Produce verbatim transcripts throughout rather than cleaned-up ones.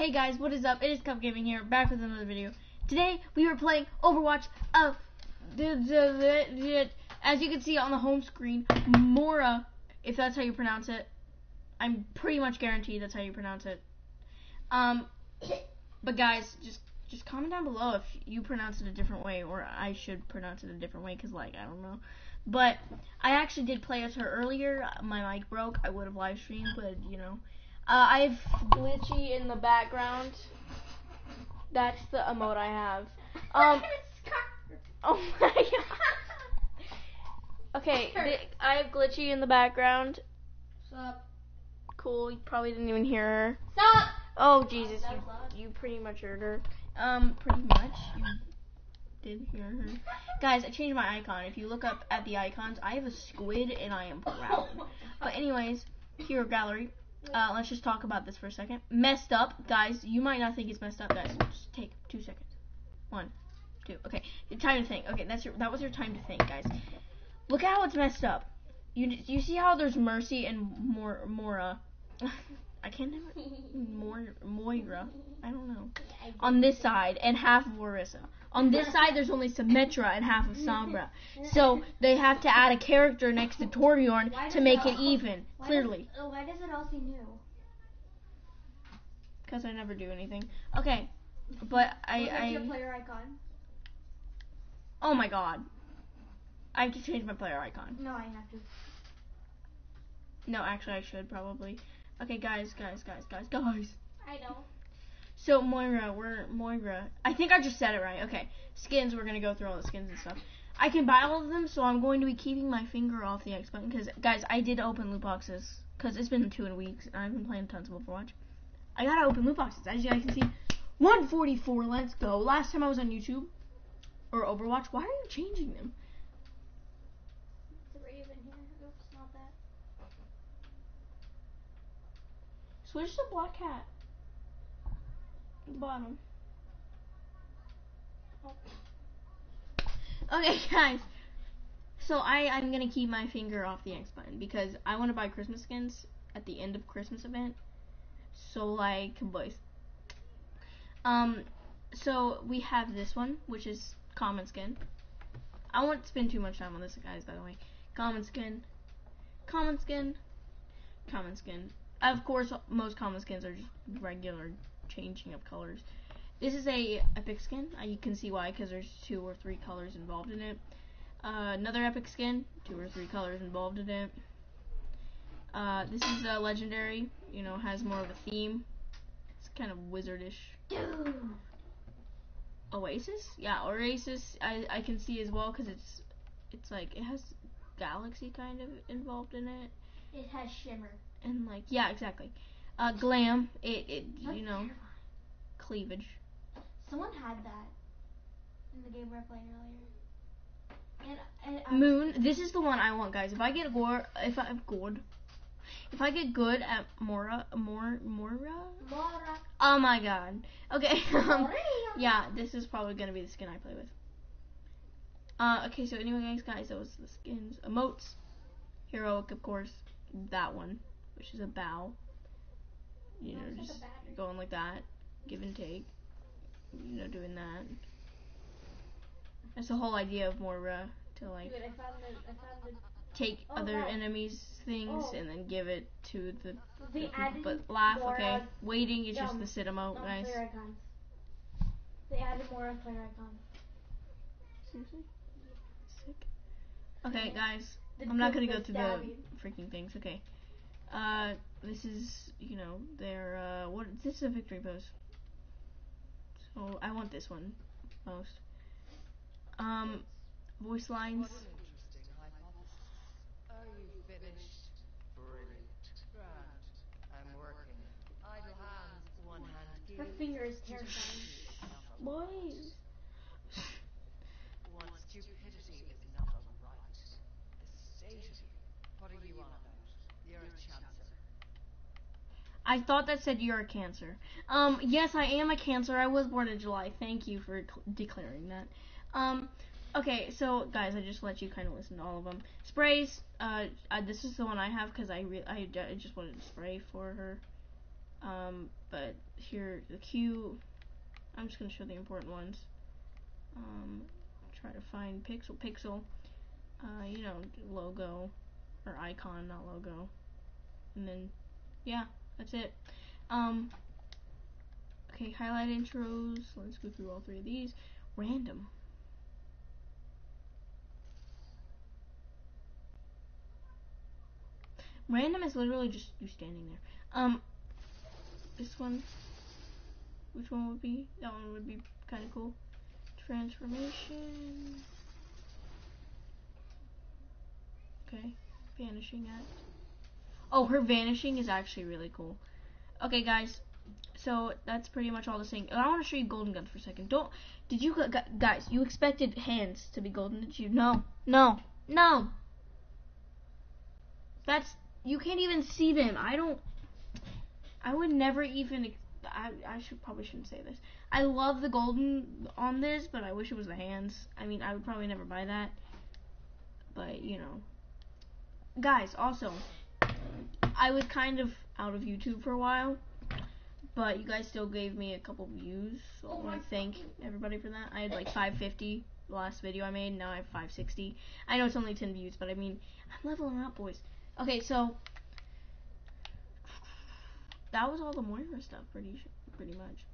Hey guys, what is up? It is Cub Gaming here, back with another video. Today we are playing Overwatch. Of as you can see on the home screen, Mora, if that's how you pronounce it, I'm pretty much guaranteed that's how you pronounce it. Um, but guys, just just comment down below if you pronounce it a different way, or I should pronounce it a different way, cause like I don't know. But I actually did play as her earlier. My mic broke. I would have live streamed, but you know. Uh, I have Glichy in the background. That's the emote I have. Um, oh my god. Okay, the, I have Glichy in the background. Sup? Cool, you probably didn't even hear her. Sup? Oh, Jesus, you, you pretty much heard her. Um, pretty much, you did hear her. Guys, I changed my icon. If you look up at the icons, I have a squid and I am proud. But anyways, hero gallery. Uh, let's just talk about this for a second. Messed up, guys. You might not think it's messed up, guys. Just take two seconds. One, two. Okay, time to think. Okay, that's your, that was your time to think, guys. Look at how it's messed up. You you see how there's Mercy and Mor Mora. I can't name it. Mor Moira. I don't know. On this side and half of Orissa. On this side, there's only Symmetra and half of Sombra. So they have to add a character next to Torbjorn to make it, it even. Why clearly. Does, why does it all seem new? Because I never do anything. Okay, but I. What's I, your player icon? Oh my god! I have to change my player icon. No, I have to. No, actually, I should probably. Okay, guys, guys, guys, guys, guys. I know. So, Moira, we're, Moira, I think I just said it right, okay, skins, we're gonna go through all the skins and stuff. I can buy all of them, so I'm going to be keeping my finger off the X button, because, guys, I did open loot boxes, because it's been two weeks, and I've been playing tons of Overwatch. I gotta open loot boxes, as you guys can see, one forty-four, let's go. Last time I was on YouTube, or Overwatch, why are you changing them? It's a raven here, oops, not that. Switch to Black Cat. Bottom. Okay, guys. So I I'm gonna keep my finger off the X button because I want to buy Christmas skins at the end of Christmas event. So like, boys. Um, so we have this one, which is common skin. I won't spend too much time on this, guys. By the way, common skin, common skin, common skin. Of course, most common skins are just regular. Changing of colors. This is a epic skin. Uh, you can see why, because there's two or three colors involved in it. Uh, another epic skin, two or three colors involved in it. Uh, this is a legendary. You know, has more of a theme. It's kind of wizardish. Oasis, yeah, Oasis. I I can see as well, because it's it's like it has galaxy kind of involved in it. It has shimmer. And like yeah, exactly. Uh, glam, it, it you know, cleavage. Someone had that in the game we were playing earlier. And, and Moon, this is the one I want, guys. If I get gore, if I'm good, if I get good at Mora, Mor, Mora, Mora. Oh my god. Okay. Um, yeah, this is probably gonna be the skin I play with. Uh, okay. So anyway, guys, guys, that was the skins, emotes, heroic, of course, that one, which is a bow. You know, just going like that, give and take, you know, doing that. That's the whole idea of Mora, to like Dude, I found the, I found the... take oh, other wow. enemies' things oh. and then give it to the, the, the but laugh, Mora okay, waiting is just the sit emote, um, guys. They added Mora player icon. Seriously? Sick. Okay, guys, the I'm not going to go through stabbing. the freaking things, okay. Uh, this is, you know, their, uh, what, this is a victory pose. So, I want this one most. Um, voice lines. What an interesting hypothesis. Are you finished? Brilliant. Grand. I'm working. Idle hands, one hand gives. Her finger is terrifying. Boys. One stupidity is not a right. A state of you. What are you on about? You're a cancer. I thought that said you're a cancer. Um, yes, I am a cancer. I was born in July. Thank you for declaring that. Um, okay, so guys, I just let you kind of listen to all of them. Sprays. Uh, I, this is the one I have because I, re I I just wanted to spray for her. Um, but here, the queue, I'm just going to show the important ones. Um, try to find pixel, pixel, uh, you know, logo, or icon, not logo. And then, yeah, that's it. Um, okay, highlight intros. Let's go through all three of these. Random. Random is literally just you standing there. Um, this one, which one would be? That one would be kind of cool. Transformation. Okay, vanishing act. Oh, her vanishing is actually really cool. Okay, guys, so that's pretty much all the thing. I want to show you golden guns for a second. Don't, did you, guys, you expected hands to be golden, did you? No, no, no. That's, you can't even see them. I don't, I would never even, I, I should probably shouldn't say this. I love the golden on this, but I wish it was the hands. I mean, I would probably never buy that, but, you know. Guys, also, I was kind of out of YouTube for a while, but you guys still gave me a couple views, so I want to thank everybody for that. I had like five fifty the last video I made, now I have five sixty. I know it's only ten views, but I mean, I'm leveling up, boys. Okay, so, that was all the Moira stuff, pretty pretty much.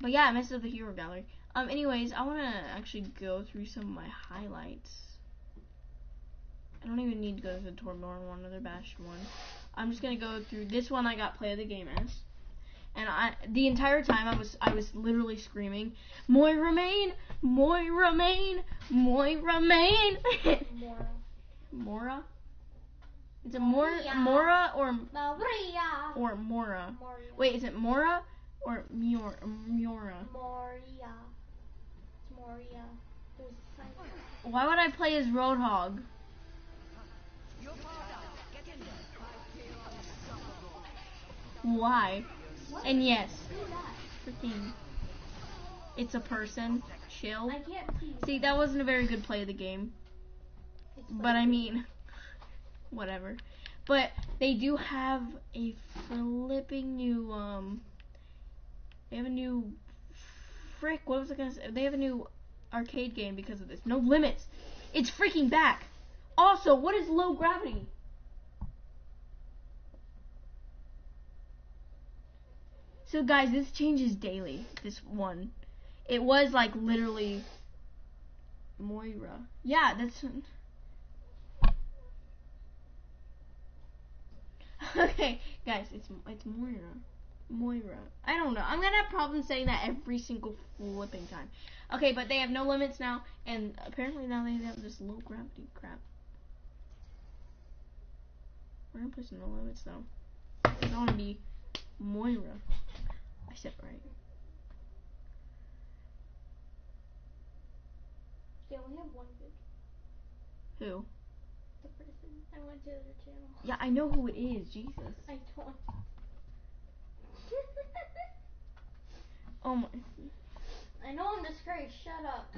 But yeah, I messed up the hero gallery. Um, anyways, I want to actually go through some of my highlights. I don't even need to go to the Torbjorn one or the Bastion one. I'm just gonna go through this one. I got play of the game as, and I the entire time I was I was literally screaming, "Moira main, Moira main, Moira main." Mora. Mora. It's a Mora, Mora or Maria. Or Mora. Moria. Wait, is it Mora or Mior Miora? Moria. It's Moria. There's a sign. Why would I play as Roadhog? Why? What? And yes, freaking, it's a person. Chill. I can't see. See, that wasn't a very good play of the game, it's but I mean, whatever. But they do have a flipping new um. They have a new frick. What was I gonna say? They have a new arcade game because of this. No Limits. It's freaking back. Also, what is low gravity? So guys, this changes daily, this one. It was like literally Moira. Yeah, that's... Okay, guys, it's it's Moira. Moira. I don't know. I'm gonna have problems saying that every single flipping time. Okay, but they have no limits now, and apparently now they have this low gravity crap. We're gonna play some no limits though. It's gonna be Moira. I said right. Yeah, we have one good. Who? The person. I went to the other channel. Yeah, I know who it is. Jesus. I don't. Oh my. I know I'm disgraced. Shut up.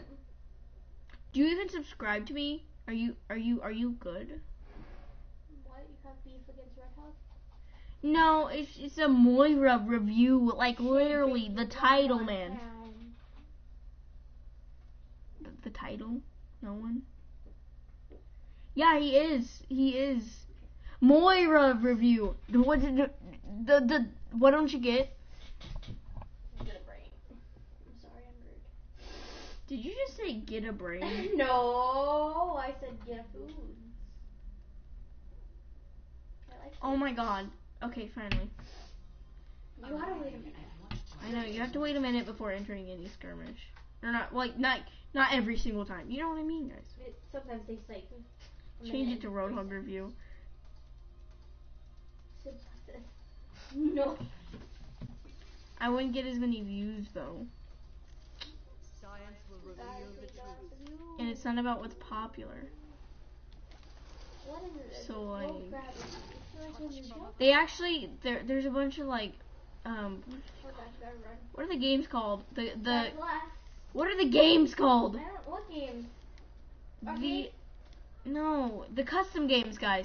Do you even subscribe to me? Are you? Are you? Are you good? Beef against Roadhog? No, it's it's a Moira review, like literally the title, man. The, the title? No one? Yeah, he is. He is. Moira review. What did the the, the what don't you get? Get a brain. I'm sorry, I'm rude. Did you just say get a brain? No, I said get a food. Oh my god. Okay, finally. You gotta wait a minute. I know, you have to wait a minute before entering any skirmish. Or not, like, not not every single time. You know what I mean, guys? It, sometimes they say... Change it to Roadhog Review. No. I wouldn't get as many views, though. Science will reveal the truth. And it's not about what's popular. What is it? So, like... They actually there. There's a bunch of like, um, what are the games called? The the. What are the games called? I don't, what games? The, no, the custom games, guys.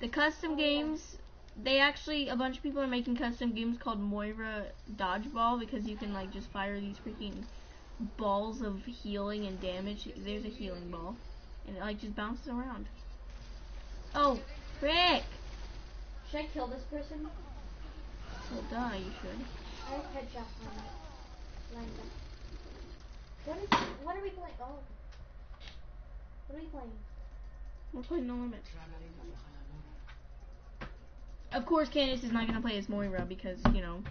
The custom games they actually, a bunch of people are making custom games called Moira Dodgeball, because you can, like, just fire these freaking balls of healing and damage. There's a healing ball, and it, like, just bounces around. Oh, frick! Should I kill this person? Well, duh, you should. I have headshot on it. Lined up. What, is, what are we playing? Oh. What are we playing? We're playing No Limit. Of course, Candace is not going to play as Moira because, you know,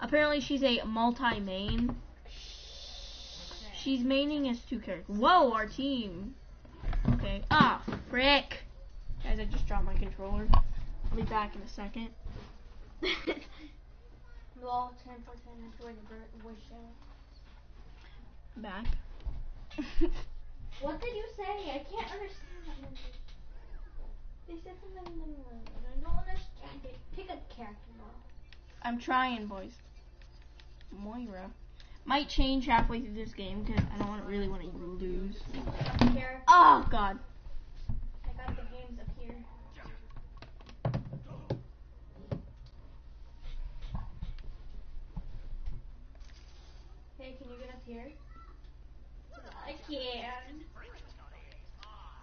apparently she's a multi-main. She's maining as two characters. Whoa, our team. Okay. Ah, frick. Guys, I just dropped my controller. I'll be back in a second. Lol, ten for ten, back. What did you say? I can't understand that message. They said something in the room, and I don't understand it. Pick a character now. I'm trying, boys. Moira. Might change halfway through this game, because I don't want really want to lose. Oh, God. I got the games up here. Hey, can you get up here? I can.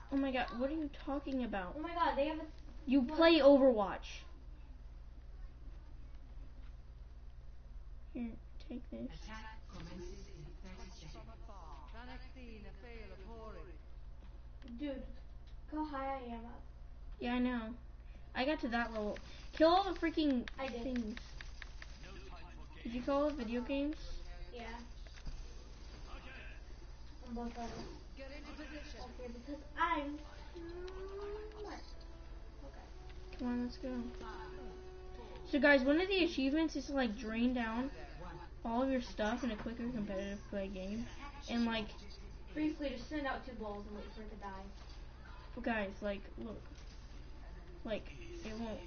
Oh my god, what are you talking about? Oh my god, they have a... You what? Play Overwatch. Here, take this. Dude, go high I am up. Yeah, I know. I got to that level. Kill all the freaking I did. things. Did you call it video games? Yeah. I'm both better. Get into position. Okay, because I'm... Okay. Come on, let's go. So guys, one of the achievements is to like drain down all of your stuff in a quicker competitive play game. And like... Briefly just send out two balls and wait for it to die. Well guys, like, look. Like, it won't...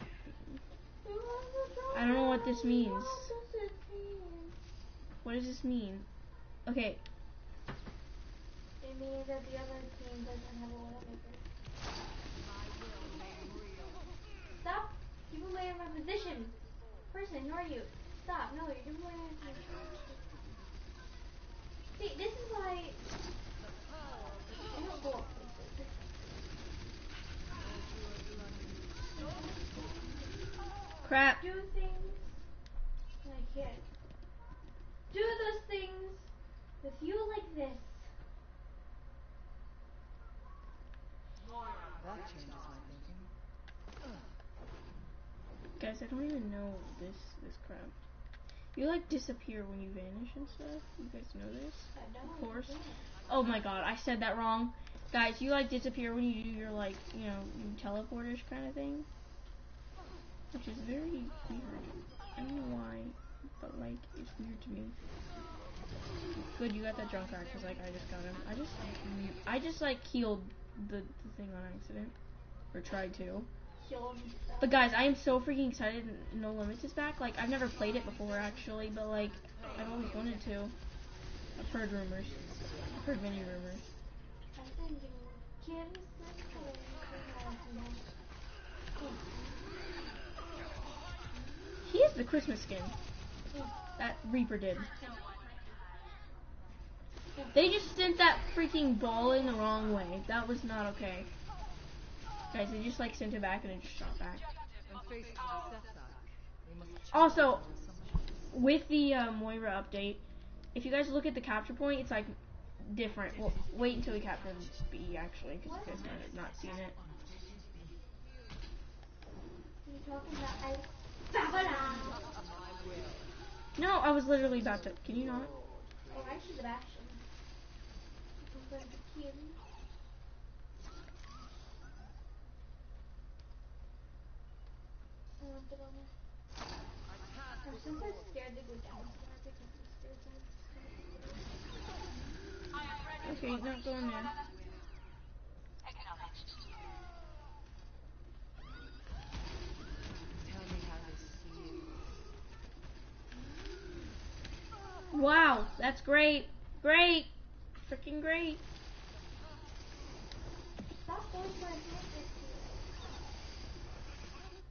I don't know what this means. What does it mean? What does this mean? Okay. It means that the other team doesn't have a Widowmaker. Stop! Give away my position! Person, who are you? Stop! No, you're giving away my position. See, this is why... I don't go up places. Crap! Do things... I can't. Do those things with you like this. That changes my thinking. Guys, I don't even know this this crap. You like disappear when you vanish and stuff. You guys know this? I don't. Of course. Oh my god, I said that wrong. Guys, you like disappear when you do your like, you know, teleporters kind of thing. Which is very weird. I don't know why, but like, it's weird to me. Good, you got that Junkrat, because like, I just got him. I just, I just like healed The, the thing on accident, or tried to. But guys, I am so freaking excited No Limits is back. Like, I've never played it before actually, but like, I've always wanted to. I've heard rumors. I've heard many rumors. He is the Christmas skin. That Reaper did. They just sent that freaking ball in the wrong way. That was not okay. Guys, they just like sent it back and it just shot back. Also, with the uh, Moira update, if you guys look at the capture point, it's like different. Well, wait until we capture B actually, because you guys might have not seen it. No, I was literally about to. Can you not? Oh, actually, the Bastion. I'm sometimes scared to go downstairs because the stairs are okay, not going there. Wow, that's great. Great. Freaking great. Stop going for a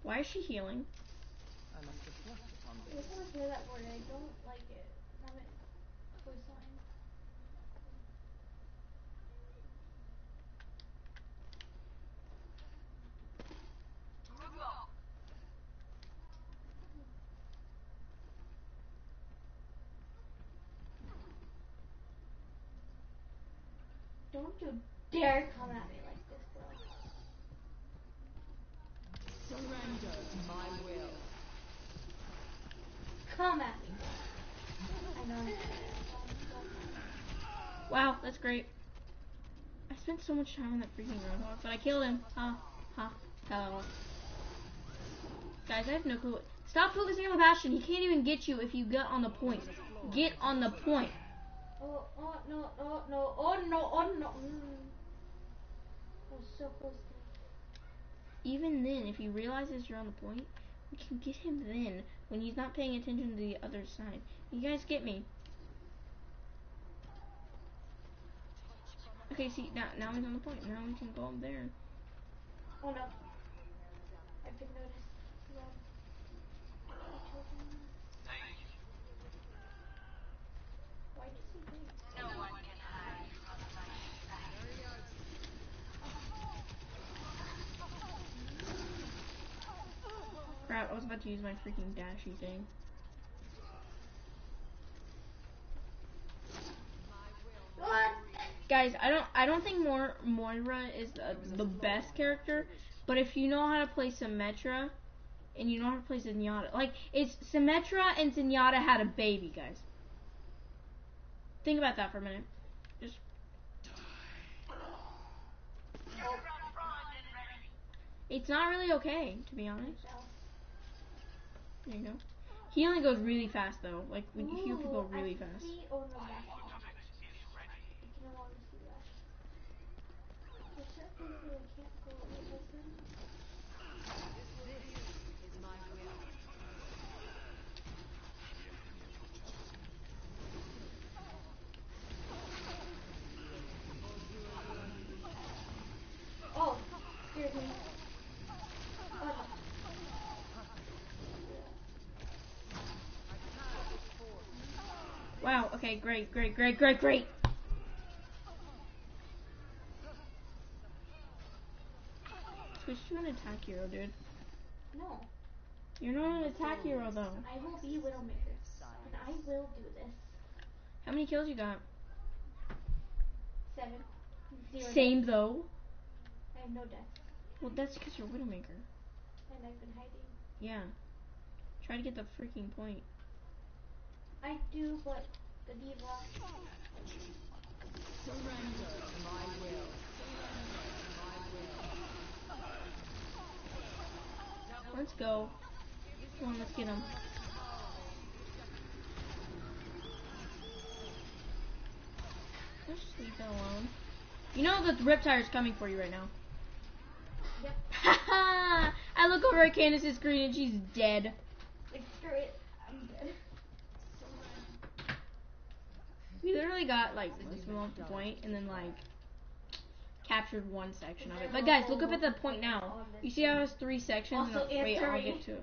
Why is she healing? And I'm just left on I just want to hear that word. I don't like it. Have it voice line. Don't you dare come at me like this, bro. Surrender to my will. Come at me. I know. Wow, that's great. I spent so much time on that freaking roadhog, but I killed him. Ha, ha, hello. Guys, I have no clue. Stop focusing on Bastion. He can't even get you if you get on the point. Get on the point. Oh, oh, no, oh, no, oh, no, oh, no. Mm. I was so close to him. Even then, if he realizes you're on the point, we can get him then, when he's not paying attention to the other side. You guys get me? Okay, see, now, now he's on the point. Now we can go up there. Oh, no. I didn't notice. Crap, I was about to use my freaking dashy thing. What? Guys, I don't I don't think Moira, Moira is uh, the best character, but if you know how to play Symmetra and you know how to play Zenyatta, like it's Symmetra and Zenyatta had a baby, guys. Think about that for a minute. Just it's not really okay, to be honest. There you go. Healing goes really fast, though. Like, when you heal people really fast. Oh, here's me. Wow, okay, great, great, great, great, great. Switch to an attack hero, dude. No. You're not an attack hero, though. I will be Widowmaker, and I will do this. How many kills you got? Seven. Zero Same, death. Though. I have no death. Well, that's because you're Widowmaker. And I've been hiding. Yeah. Try to get the freaking point. I do, but the D.Va. Surrender to my will. Surrender to my will. Let's go. Come on, let's get him. Let's just leave that alone. You know the Riptire's coming for you right now. Yep. Haha! I look over at Candace's screen and she's dead. Like, screw it. I'm dead. We literally got like this small point and then like captured one section of it. But guys, look up at the point now. You see how it has three sections? Also, and wait, I'll get to.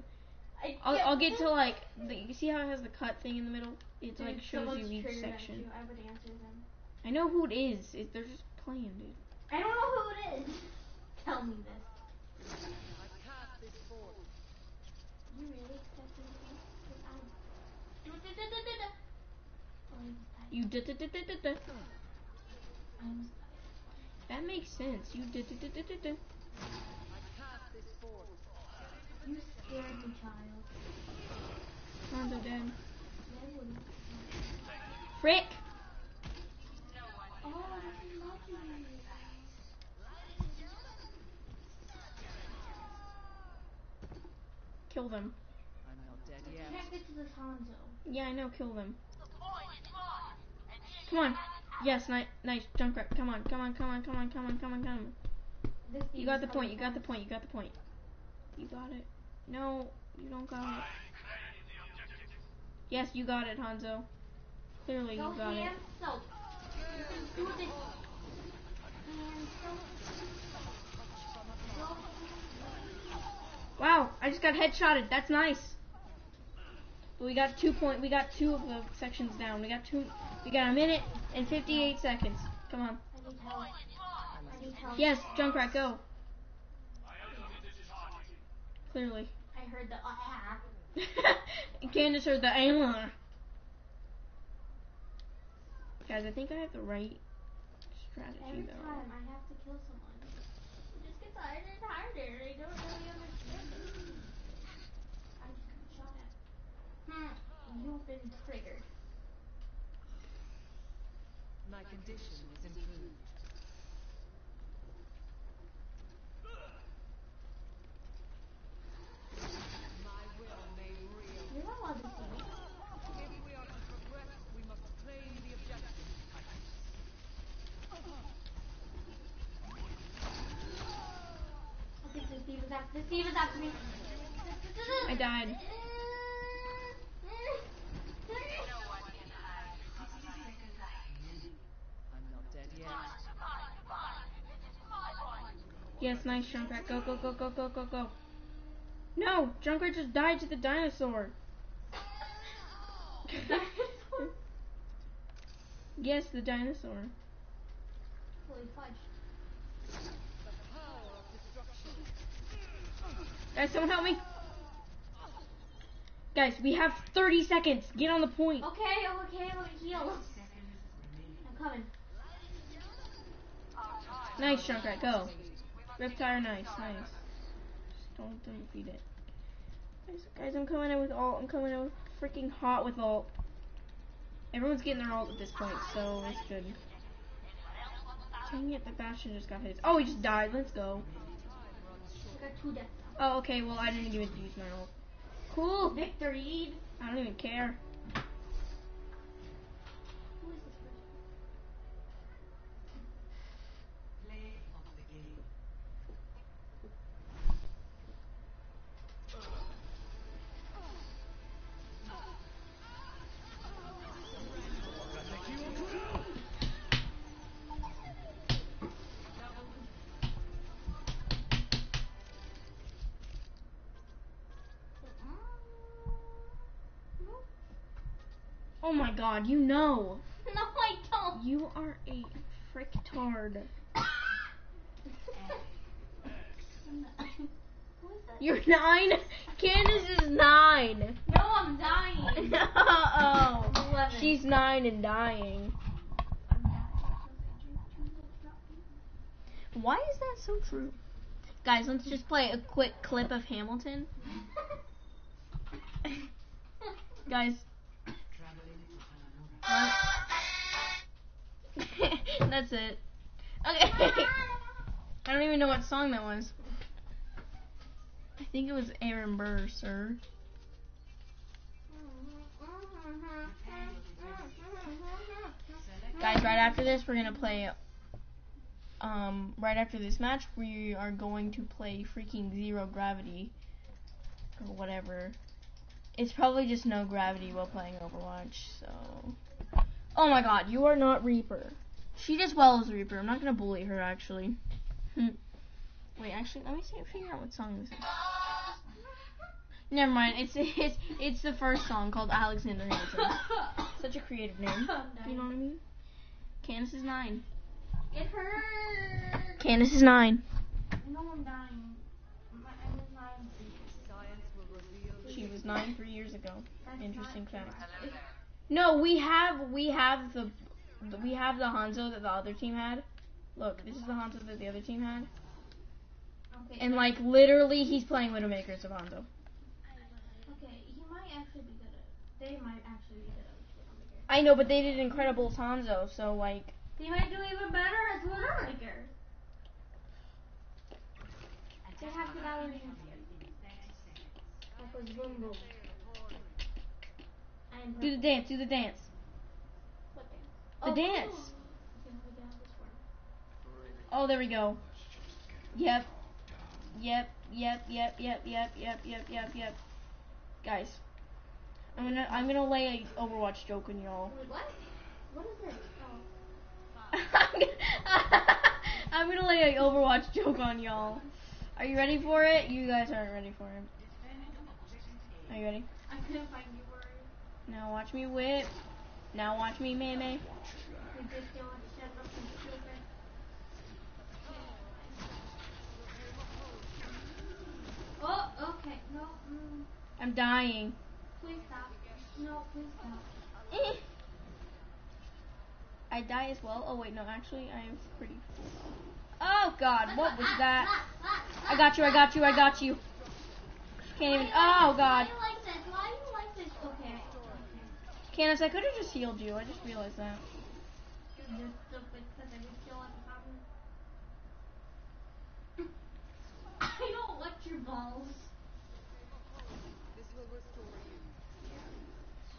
I'll, I'll get to like. The, you see how it has the cut thing in the middle? It like shows you each section. I know who it is. It, they're just playing, dude. I don't know who it is. Tell me this. You really expecting this? You did it. That makes sense. You did it. You scared me, child. Hanzo dead. Frick! Oh, that's lucky. Kill them. I'm not dead yet. Can't get to this Hanzo. Yeah, I know. Kill them. Come on. Yes, ni nice. Junkrat. Come on, come on, come on, come on, come on, come on, come on. You got the point, you got the point, you got the point. You got it. No, you don't got it. Yes, you got it, Hanzo. Clearly you got it. Wow, I just got headshotted. That's nice. But we got two point. We got two of the sections down. We got two. We got a minute and fifty-eight seconds. Come on. I need help. I need help. Yes, Junkrat, go. Clearly. I heard the ah. Candace heard the ah. Guys, I think I have the right strategy Every though. Every time I have to kill someone, it just gets harder and harder. I don't really understand it. I just got shot at. Hmm. You've been triggered. My condition is improved. My will may real. You're not allowed to see me. If we are to progress, we must claim the objective. I think the D.Va's after, the D.Va's after me. I died. Yes, nice, Junkrat. Go, go, go, go, go, go, go. No! Junkrat just died to the dinosaur. Dinosaur? Yes, the dinosaur. Holy fudge. Guys, someone help me! Guys, we have thirty seconds. Get on the point. Okay, okay, I'm gonna heal. I'm coming. Nice, Junkrat. Go. Riptire, nice, nice. Just don't defeat it. Guys, guys, I'm coming in with ult. I'm coming in with freaking hot with ult. Everyone's getting their ult at this point, so it's good. Dang it, the Bastion just got hit. Oh, he just died. Let's go. I got two deaths. Oh, okay, well, I didn't even use my ult. Cool, victory. I don't even care. Oh my god, you know. No, I don't. You are a fricktard. You're nine? Candace is nine. No, I'm dying. Uh-oh. eleven. She's nine and dying. Why is that so true? Guys, let's just play a quick clip of Hamilton. Guys. That's it. Okay. I don't even know what song that was. I think it was Aaron Burr, sir. Guys, right after this, we're gonna play. Um, right after this match, we are going to play freaking Zero Gravity or whatever. It's probably just no gravity while playing Overwatch. So. Oh my god, you are not Reaper. She just well as Reaper. I'm not going to bully her, actually. Wait, actually, let me see, figure out what song this is. Never mind. It's, it's, it's the first song called Alexander Hamilton. Such a creative name. Oh, nice. You know what I mean? Candace is nine. It hurts. Candace is nine. No, I'm dying. I was nine three years ago. She was nine three years ago. That's interesting fact. No, we have we have the we have the Hanzo that the other team had. Look, this is the Hanzo that the other team had. Okay, and like literally, he's playing Widowmaker as a Hanzo. Okay, he might actually be good at. They might actually be good at Widowmaker. I know, but they did incredible as Hanzo, so like. They might do even better as Widowmaker. They have good allies. Do the dance, do the dance. What dance? The oh, dance. Cool. Oh, there we go. Yep. Yep, yep, yep, yep, yep, yep, yep, yep, yep. Guys. I'm gonna I'm gonna lay a Overwatch joke on y'all. What? What is this? Oh. I'm gonna lay a Overwatch joke on y'all. Are you ready for it? You guys aren't ready for it. Are you ready? I'm gonna find you word. Now watch me whip. Now watch me meme. Oh, okay. No. Mm. I'm dying. Please stop. No, please stop. I die as well. Oh wait, no, actually I am pretty full. Oh god, what was that? I got you, I got you, I got you. Can't even, oh god. Why do you like this? Why do you like this? Okay. Candace, I could have just healed you, I just realized that. I don't want your balls.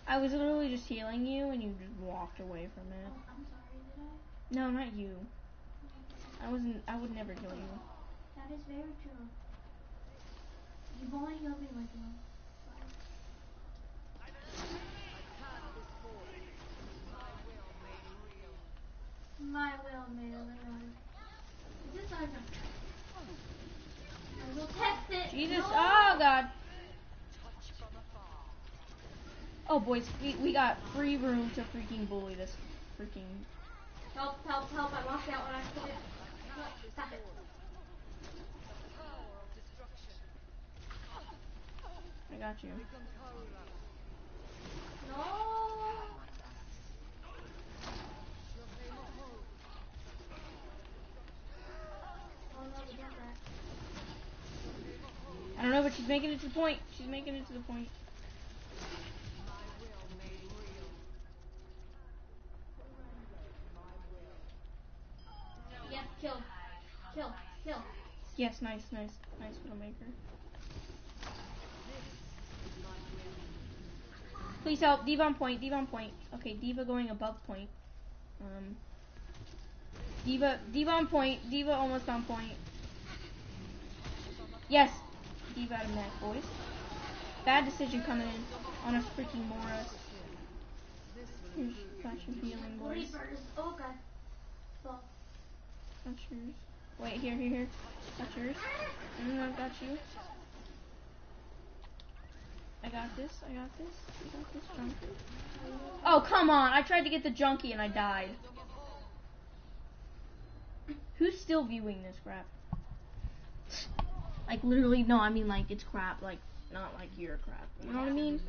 I was literally just healing you and you just walked away from it. Oh, I'm sorry, did I? No, not you. I wasn't, I would never kill you. That is very true. You've only healed me with you. My will made a real. Is this our I will test it. Jesus, no. Oh god. Oh boys, we, we got free room to freaking bully this freaking. Help, help, help, I lost out when I put it. No, stop it. I got you. No! I don't know, but she's making it to the point. She's making it to the point. Kill. Kill. Kill. Yes, nice, nice, nice Widowmaker. Please help. D.Va on point. D.Va on point. Okay, D.Va going above point. Um. D.Va. D.Va on point. D.Va almost on point. Yes. D.Va out of that, boys. Bad decision coming in on a freaking Morris. Here's flashing healing, boys. Oh god. Well. That's yours. Wait, here, here, here. That's yours. And I've got you. I got this, I got this, I got this junkie. Oh, come on! I tried to get the junkie and I died. Who's still viewing this crap? Like, literally, no, I mean, like, it's crap, like, not like your crap. You know what I mean?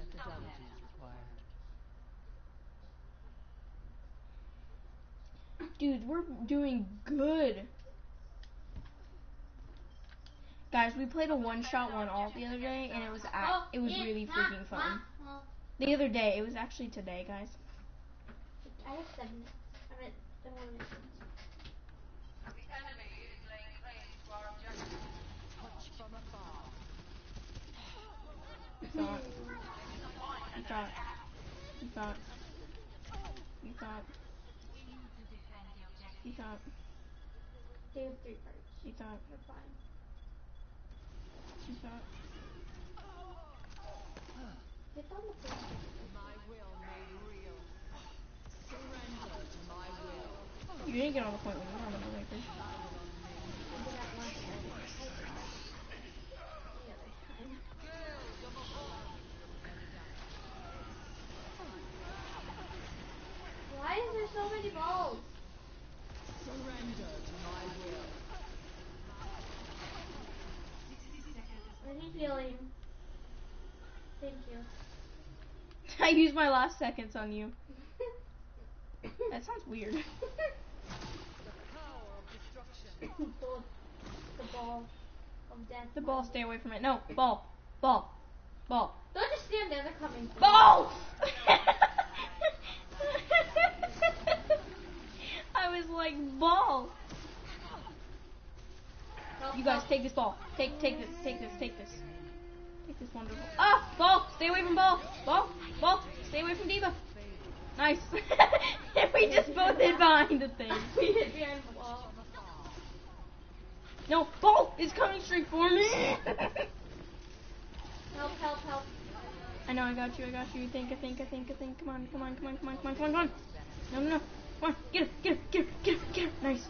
Dude, we're doing good. Guys, we played a one-shot one-all the other day, and it was at, it was really freaking fun. The other day, it was actually today, guys. I have seven. I mean, the one is seven. You thought. You thought. You thought. You thought. You thought. They have three parts. You thought. You're fine. You thought. They found the first one. My will made real. Surrender to my will. You didn't get on the point when you were on the Widowmaker. Why is there so many balls? Surrender to my will. I need healing. Thank you. I used my last seconds on you. That sounds weird. The power of destruction. The ball of death. The ball, stay away from it. No, ball. Ball. Ball. Don't just stand there, they're coming. Balls! I was like, ball. You guys, take this ball. Take, take this, take this, take this. Take this wonderful. Ah, ball. Stay away from ball. Ball, ball. Stay away from D.Va. Nice. We just both hid behind the thing. We hid behind the wall. No, ball is coming straight for me. Help, help, help. I know, I got you, I got you. Think, I think, I think, I think. Come on, come on, come on, come on, come on, come on, come on. No, no, no. Come on, get it, get it, get it, get it, get it. Nice.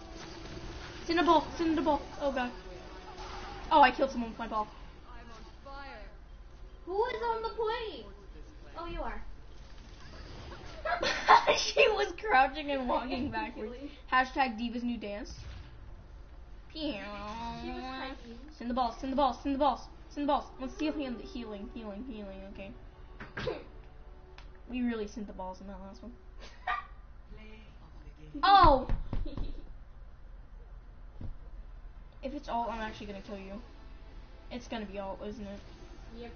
Send the ball, send the ball. Oh god. Oh, I killed someone with my ball. I'm on fire. Who is on the plane? Oh, you are. She was crouching and walking backwards. Hashtag D.Va's new dance. She was hiking. Send the balls, send the balls, send the balls, send the balls. Let's steal him. Healing, healing, healing, okay. We really sent the balls in that last one. Oh! If it's alt, I'm actually gonna kill you. It's gonna be alt, isn't it? Yep.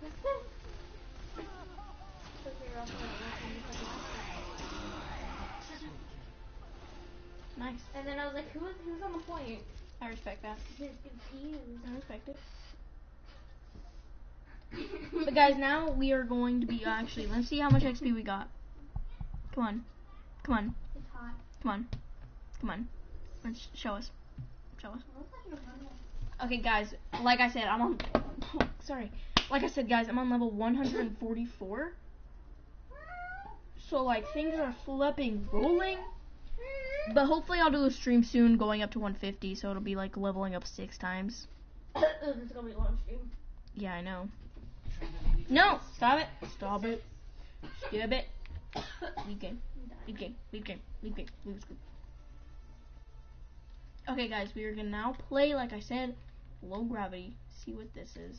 Nice. And then I was like, who is, who's on the point? I respect that. It's you. I respect it. But guys, now we are going to be, actually, let's see how much X P we got. Come on. Come on. It's hot. Come on. Come on. Let's show us. Show us. Okay, guys, like I said, I'm on... Oh, sorry. Like I said, guys, I'm on level one hundred forty-four. So, like, things are flipping rolling. But hopefully I'll do a stream soon going up to one fifty, so it'll be, like, leveling up six times. This is going to be a long stream. Yeah, I know. No! Stop it. Stop it. Stop it. Leave game. Leave game. Leave game. Leave game. Leave game. Okay, guys, we are going to now play, like I said, low gravity. See what this is.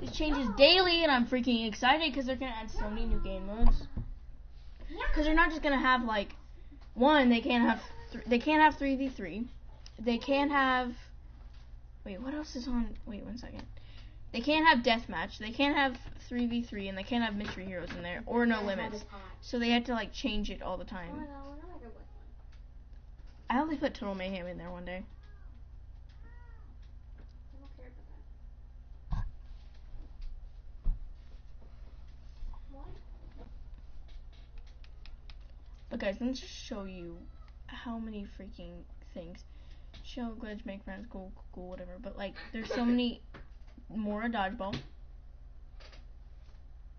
This changes daily, and I'm freaking excited because they're going to add so many new game modes. Because they're not just going to have, like, one, they can't have, th they can't have three v three. They can't have, wait, what else is on, wait, one second. They can't have deathmatch, they can't have three v three, and they can't have mystery heroes in there, or no limits. So they have to, like, change it all the time. I only put Total Mayhem in there one day. I don't care about that. What? But guys, let me just show you how many freaking things. Show, glitch, make friends, go, go, whatever. But like, there's so many more dodgeball.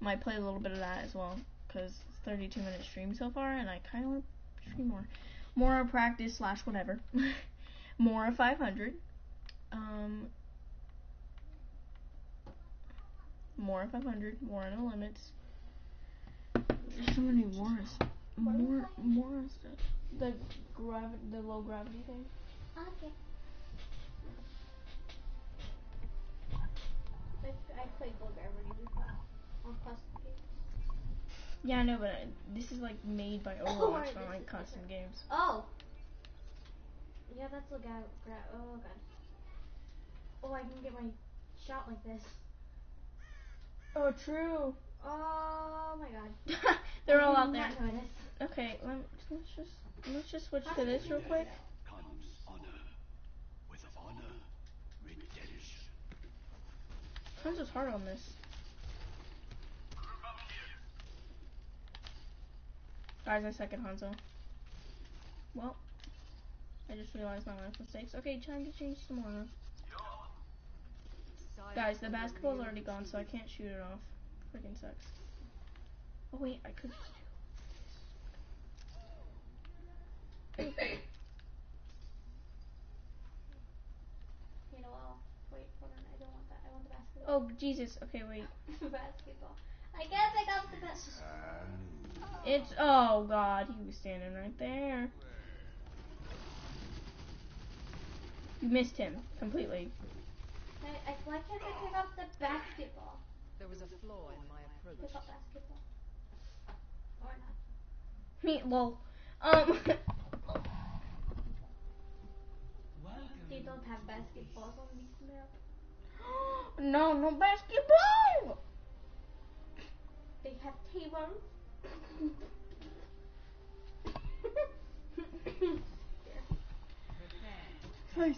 Might play a little bit of that as well, because it's a thirty-two minute stream so far, and I kind of want to stream more. More practice slash whatever. More five hundred. Um, more five hundred. More no limits. There's so many more. More, more stuff. The gravi the low gravity thing. Okay. I played low gravity before. On plus. Yeah, I know, but I, this is like made by Overwatch for oh, like custom games. Oh! Yeah, that's a guy. Oh, God. Oh, I can get my shot like this. Oh, true. Oh, my God. They're I all out there. Okay, let me, let's just let's just switch How to this real quick. Comes honor with honor redemption. Hanzo's hard on this. Guys, I second Hanzo. Well, I just realized my last mistakes. Okay, time to change tomorrow. Guys, the basketball's already gone, so I can't shoot it off. Freaking sucks. Oh wait, I could just do this. You know what? Wait, hold on, I don't want that. I want the basketball. Oh, Jesus. Okay, wait. Basketball. I guess I got the best. It's, oh God, he was standing right there. You missed him completely. I, I, why can't I pick up the basketball? There was a flaw in my approach. Pick up basketball. Or not. Me, lol. Um. They don't have basketballs on these maps. No, no basketball! They have tables. Nice. I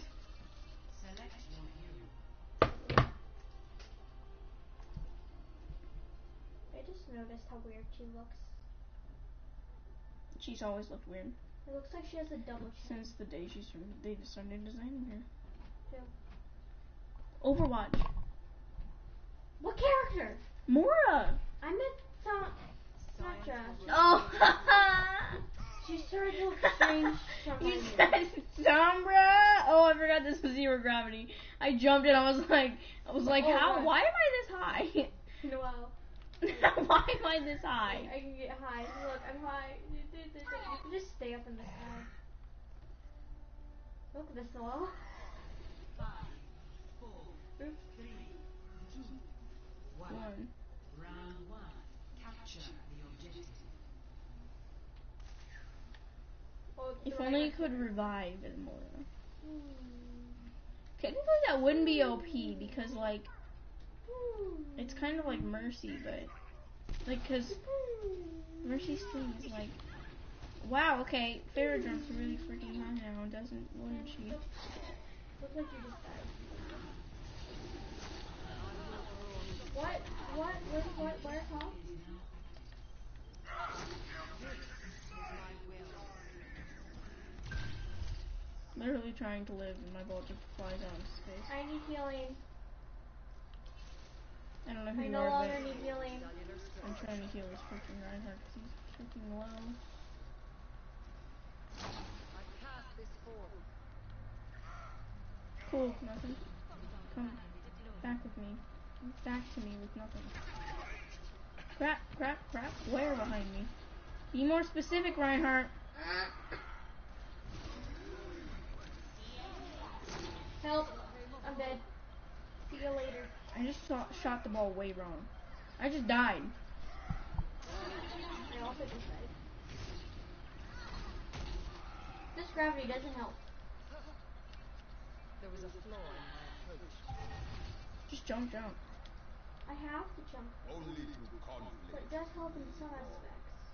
just noticed how weird she looks. She's always looked weird. It looks like she has a double chin. Since the day she's they started designing her. Yeah. Overwatch. What character? Mora. I meant some. Oh, she started to strange. You said Sombra? oh, I forgot this was zero gravity. I jumped and I was like, I was like, oh, how? Wow. Why am I this high? Noelle. Why am I this high? I can get high. Look, I'm high. You can just stay up in the sky. Look at this, Noelle. Five, four, three, two, one. one. Round one. Capture the objective. If only it could revive and more. Technically, that wouldn't be O P because, like, it's kind of like Mercy, but like, because Mercy's thing is like, wow, okay, Pharah jumps really freaking high now, doesn't, wouldn't she? Looks like you just died. What? What? What? What? Where? How? Literally trying to live, and my ball just flies out into space. I need healing. I don't know who I you no are, longer but need healing. I'm trying to heal this freaking Reinhardt because he's freaking low. I cast this forward. Cool, nothing. Come back with me. Come back to me with nothing. Crap, crap, crap. Where behind me? Be more specific, Reinhardt. Help. I'm dead. See you later. I just saw, shot the ball way wrong. I just died. I also just died. This gravity doesn't help. There was a flaw in my approach. Just jump, jump. I have to jump. Only but it does help in some aspects.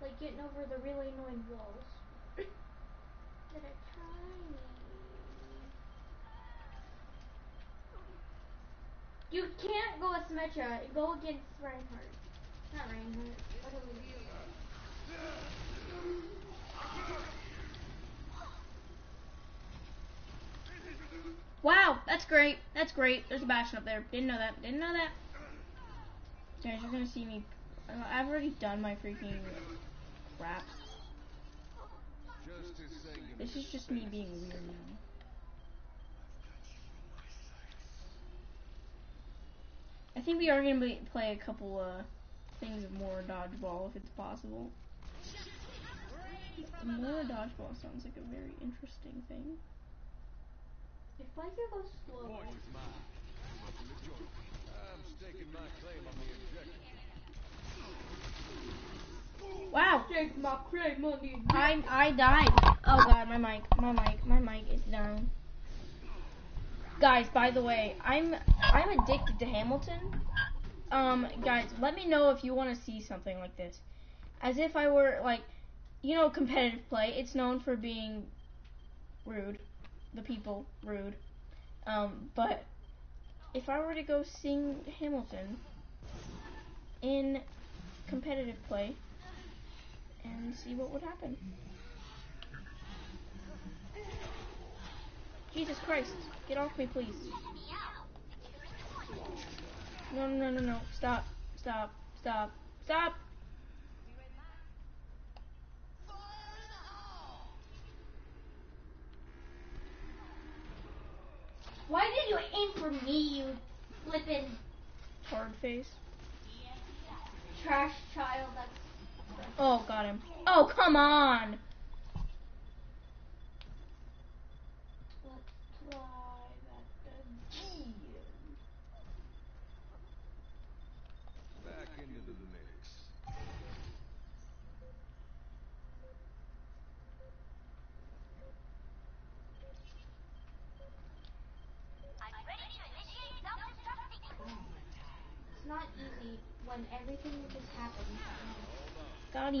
Like getting over the really annoying walls. That are tiny. You can't go with Symmetra. Go against Reinhardt. Not Reinhardt. What are we doing? Wow, that's great. That's great. There's a Bastion up there. Didn't know that. Didn't know that. Guys, you're gonna see me. I've already done my freaking crap. This is just me being weird now. I think we are going to play a couple uh, things of more dodgeball if it's possible. More dodgeball sounds like a very interesting thing. If I could go slow. Wow! I, I died. Oh god, my mic, my mic, my mic is down. Guys, by the way, I'm I'm addicted to Hamilton. Um, guys, let me know if you want to see something like this. As if I were, like, you know, competitive play. It's known for being rude. The people, rude. Um, but if I were to go sing Hamilton in competitive play and see what would happen. Jesus Christ, get off me, please. No, no, no, no, stop, stop, stop, stop! Why did you aim for me, you flippin' hard face? Trash child, that's... Oh, got him. Oh, come on! When everything just happened. Got him. You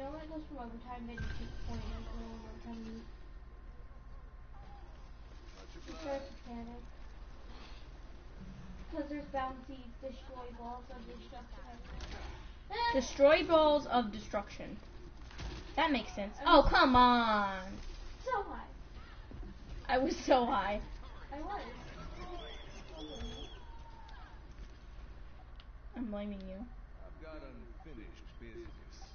know, it goes from overtime maybe six point overtime. You start to panic. Because there's bouncy destroy balls of destruction. Destroy balls of destruction. That makes sense. Oh, come on. So high. I was so high. I was. I'm blaming you. I've got unfinished business.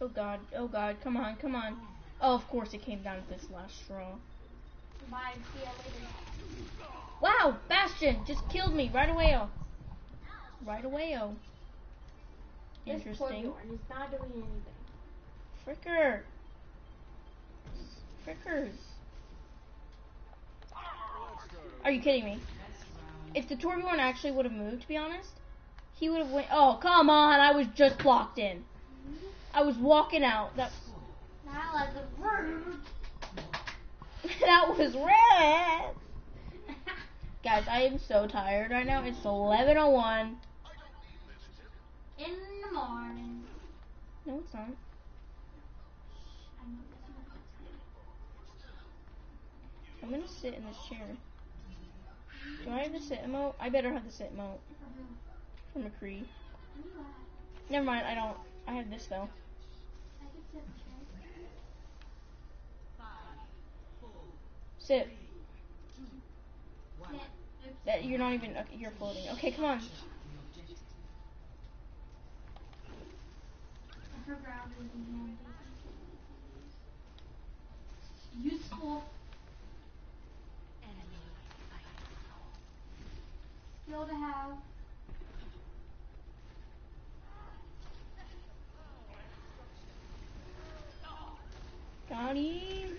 Oh god, oh god, come on, come on. Oh, of course it came down to this last straw. Bye, see you later. Wow, Bastion just killed me right away. Oh, right away. Oh, interesting. He's not doing anything. Fricker, frickers. Are you kidding me? If the Torbjorn actually would have moved, to be honest, he would have went. Oh, come on! I was just blocked in. I was walking out. That. Not like a bird. That was red. Guys, I am so tired right now. It's eleven oh one. In the morning. No, it's not. I'm gonna sit in this chair. Do I have the sit emote? I better have the sit emote. From McCree. Never mind, I don't. I have this though. Sit. That you're not even. Okay, you're floating. Okay, come on. Useful. Kill to have. Got him.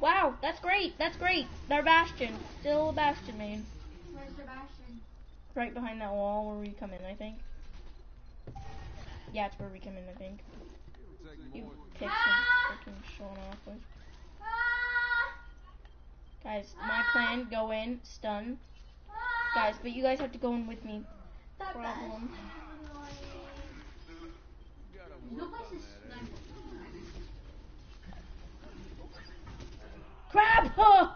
Wow, that's great, that's great. They're Bastion. Still a Bastion main. Where's the Bastion? Right behind that wall where we come in, I think. Yeah, it's where we come in, I think. You picked ah! some freaking showing off with. Ah! Guys, my ah! plan, go in, stun. Ah! Guys, but you guys have to go in with me. That Problem. Crap! Huh.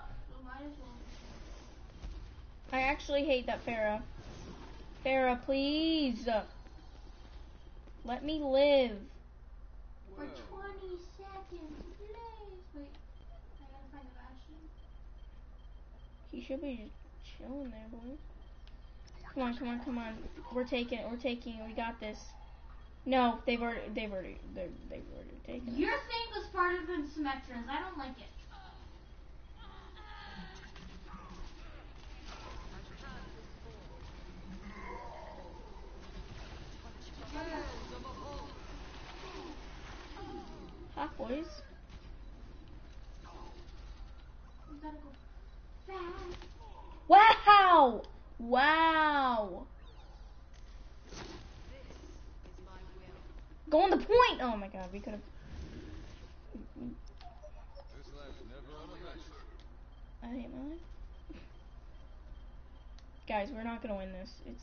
I actually hate that Pharah. Pharah, please. Let me live. For twenty seconds, please. Wait, I gotta find a Bastion. He should be just chilling there, boy. Come on, come on, come on. We're taking it. We're taking it. We got this. No, they've already, they've already, they've already taken it. Your thing was part of the Symmetra's. I don't like it. Half boys. Wow! Wow! Go on the point! Oh my god, we could have. I hate mine. Guys, we're not gonna win this. It's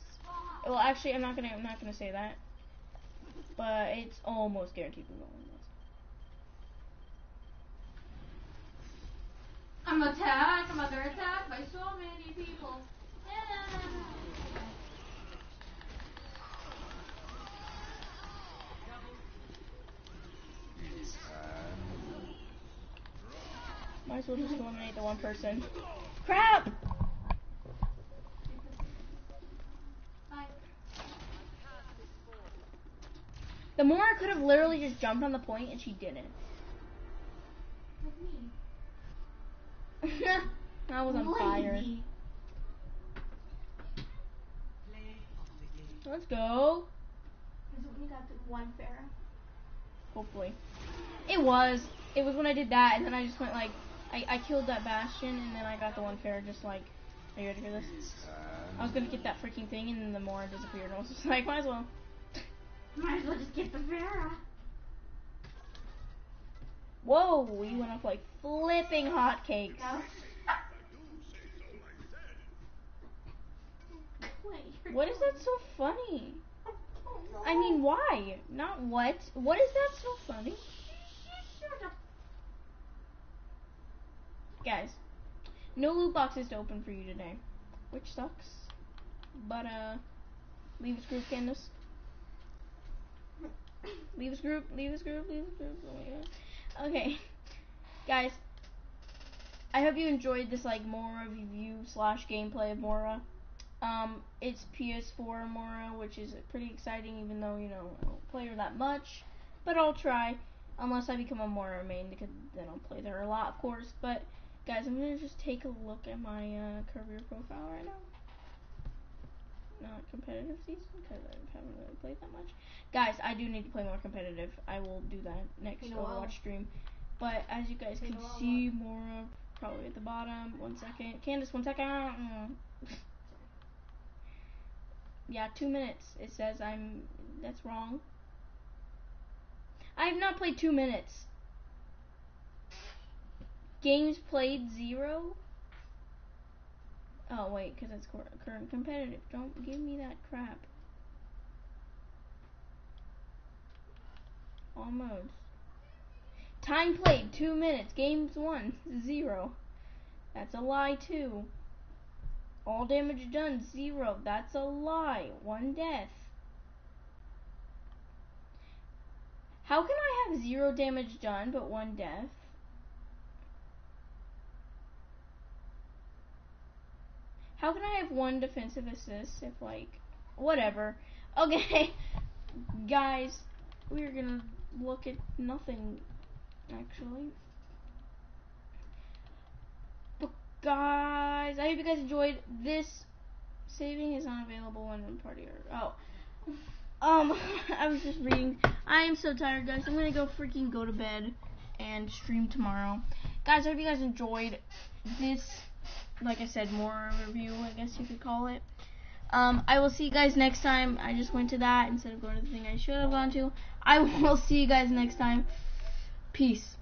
well, actually, I'm not gonna. I'm not gonna say that. But it's almost guaranteed we're gonna win this. I'm attacked, I'm under attack by so many people. Yeah. Might as well just eliminate the one person. Crap! The more I could have literally just jumped on the point and she didn't. Like me. I was on fire. Let's go. We got one Pharah. Hopefully. It was. It was when I did that, and then I just went like, I, I killed that Bastion, and then I got the one Pharah. Just like, are you ready for this? I was gonna get that freaking thing, and then the more it disappeared, and I was just like, might as well. Might as well just get the Pharah. Whoa, we went up like flipping hotcakes. No. What is that so funny? I mean, why? Not what? What is that so funny? Guys, no loot boxes to open for you today, which sucks. But uh, leave us group, Candace. Leave us group. Leave us group. Leave us group. Oh my god. Okay, guys, I hope you enjoyed this like Mora review slash gameplay of Mora. Um, it's P S four Mora, which is pretty exciting, even though, you know, I don't play her that much, but I'll try, unless I become a Mora main, because then I'll play her a lot, of course. But guys, I'm gonna just take a look at my uh, career profile right now. Not competitive season, because I haven't really played that much. Guys, I do need to play more competitive. I will do that next Overwatch stream. But as you guys can see, Mora probably at the bottom. One second, Candace. One second. Mm. Yeah, two minutes. It says I'm. That's wrong. I have not played two minutes. Games played zero. Oh wait, because it's current competitive. Don't give me that crap. All modes. Time played two minutes. Games won zero. That's a lie too. All damage done zero. That's a lie. One death. How can I have zero damage done but one death? How can I have one defensive assist if, like, whatever. Okay, guys, we're gonna look at nothing, actually. But, guys, I hope you guys enjoyed this. Saving is unavailable when in party or, oh. Um, I was just reading. I am so tired, guys. I'm gonna go freaking go to bed and stream tomorrow. Guys, I hope you guys enjoyed this. Like I said, more review, I guess you could call it. Um, I will see you guys next time. I just went to that instead of going to the thing I should have gone to. I will see you guys next time. Peace.